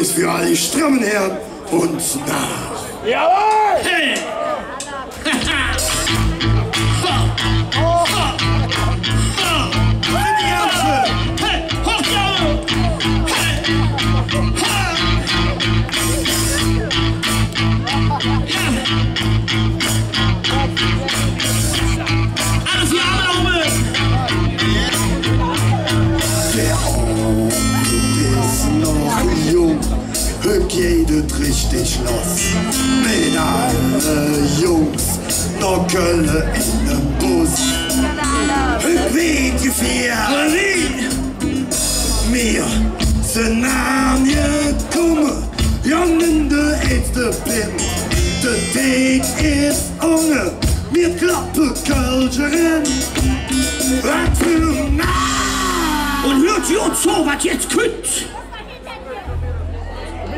ist für all die strammen Herren uns nah. Jawohl! Hey! Geht richtig los, mit alle Jungs, Nockerle in den Bus. Hüpft die vier, mir sind angekommen, jongen, der erste Pim, der Weg ist unge, mir klappen Kölscherin. Was für ein Mann! Und hört ihr uns so, was jetzt könnt?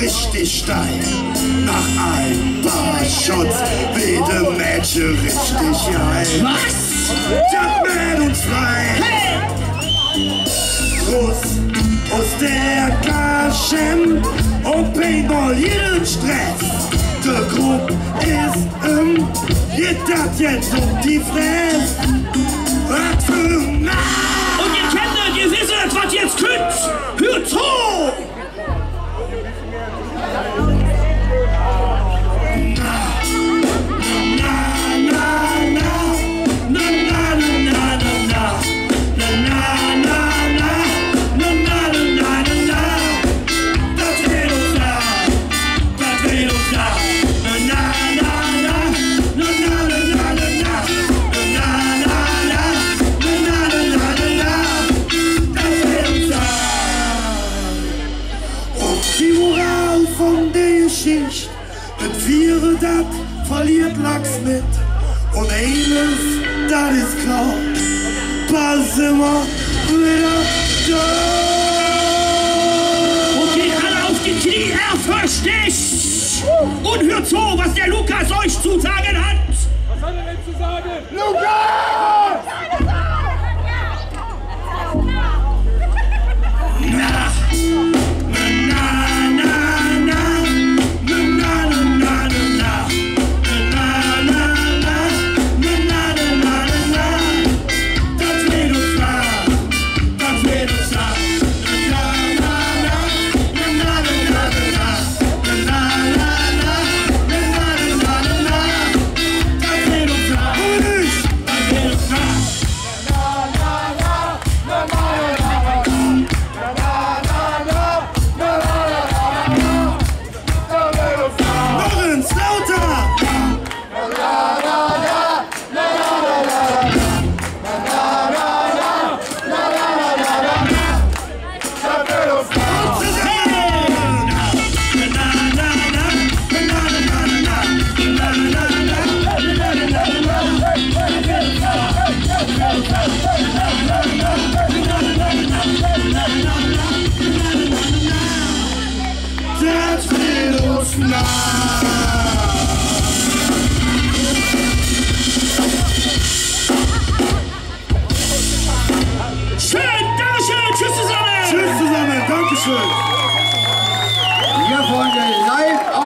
Richtig steil, nach ein paar Shots weht der Mädchen richtig ein. Was? Jumpman und frei. Groß aus der Kaschen und Paintball jeden Stress. Der Grupp ist jeder hat jetzt die Fresse. Was für ein Mann! Und ihr kennt, ihr wisst, was jetzt könnt. Hört zu! Verliert LAX mit und eines, das ist klar. Pass immer wieder da. Und geht alle auf die Knie, erforscht dich! Und hört zu, was der Lukas euch zu sagen hat! Was hat er denn zu sagen? Lukas!